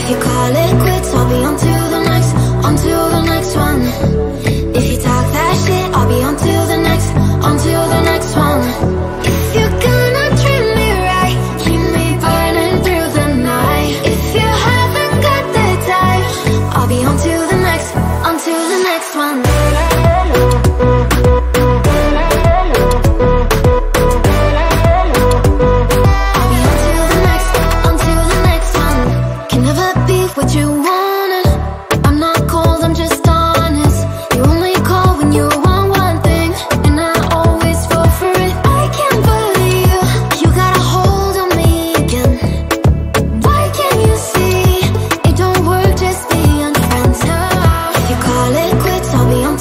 If you call it quits, I'll be until the next one. If you talk that shit, I'll be until the next one. If you're gonna treat me right, keep me burning through the night. If you haven't got the time, I'll be until the next one. I'll be on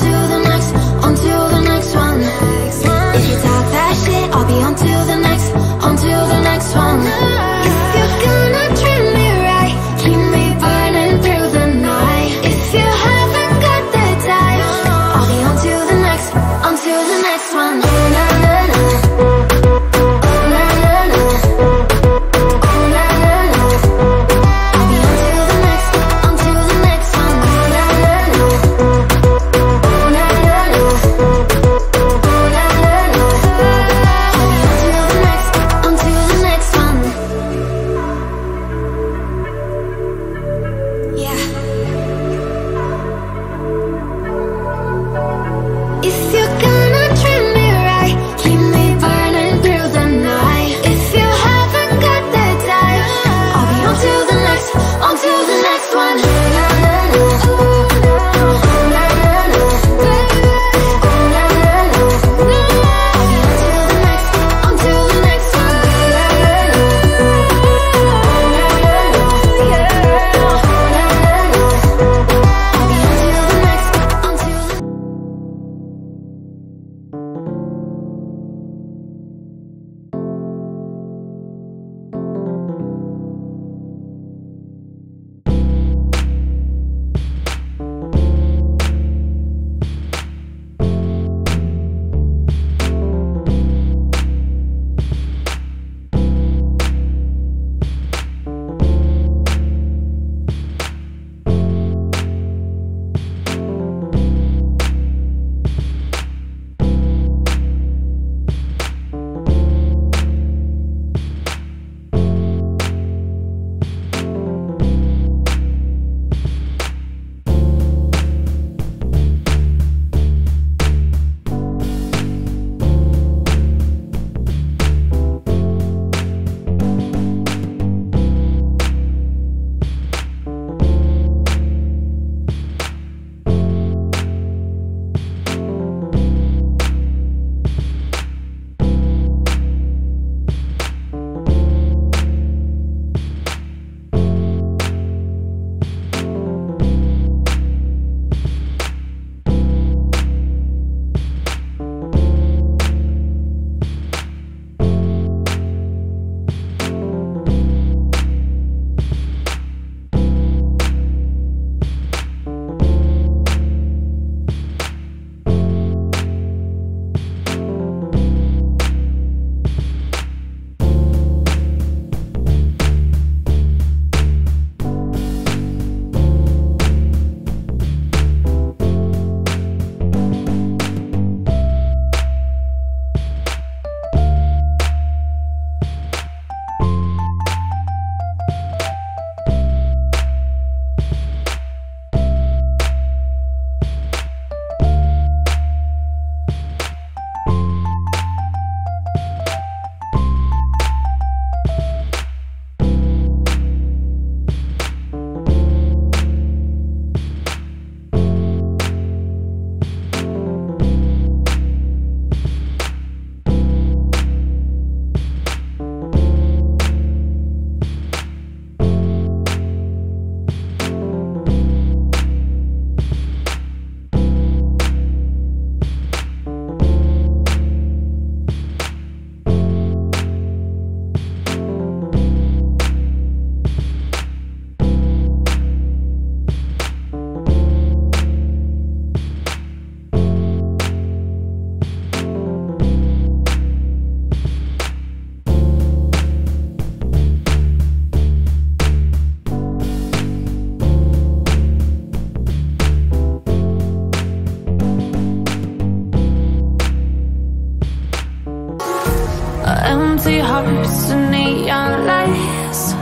stars and neon lights,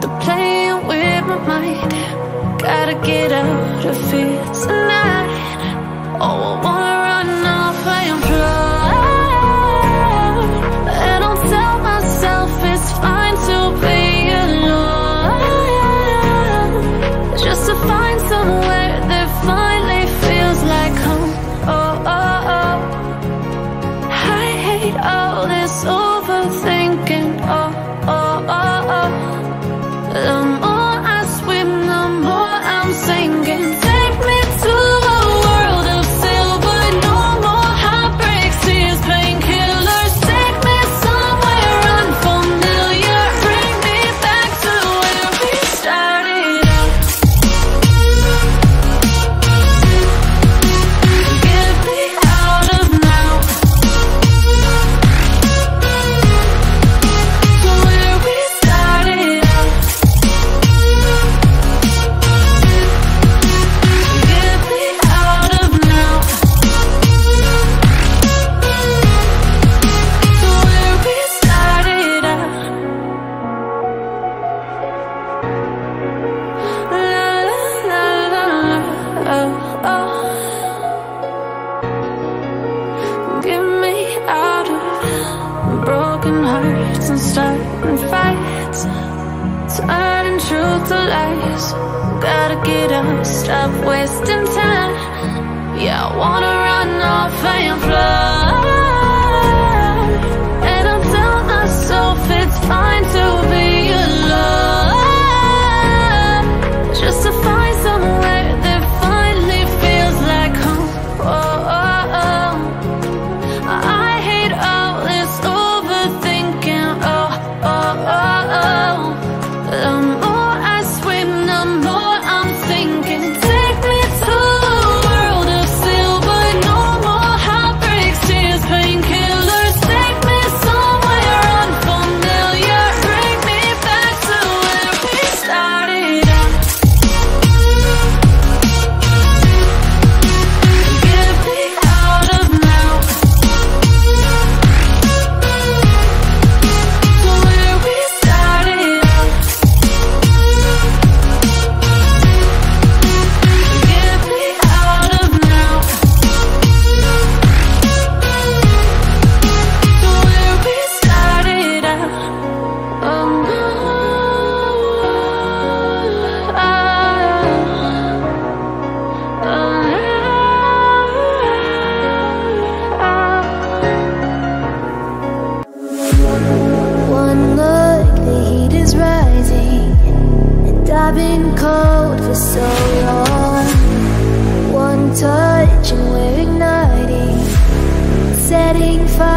they're playing with my mind. Gotta get out of here tonight. Oh, I wanna run off and fly, and I'll tell myself it's fine to be alone, just to find somewhere that finally feels like home. Oh, oh, oh, I hate all this overthinking. Oh, oh, oh, oh. The more I swim, the more I'm sinking. Take me to a world of silver, no more heartbreaks, tears, painkillers. Take me somewhere unfamiliar, bring me back to where we started out. Get me out of now, to where we started out. Get me out of now, to where we started out. La la la la la, oh, oh. Get me out of broken hearts and starting fights, turning truth to lies. Gotta get up, stop wasting time. Yeah, I wanna run off and fly, and I'll tell myself it's fine to be alone, just to find somewhere that finally feels like home. Oh, oh, oh. I hate all this overthinking. Oh, oh, oh, oh. The more I swim, the more I'm sinking. Take me to a world of silver, no more heartbreaks, tears, painkillers. Take me somewhere unfamiliar, bring me back to where we started out. Get me out of now, to where we started out. Get me out of now, to where we started out. One look, the heat is rising, and I've been cold for so long. One touch and we're igniting, setting fire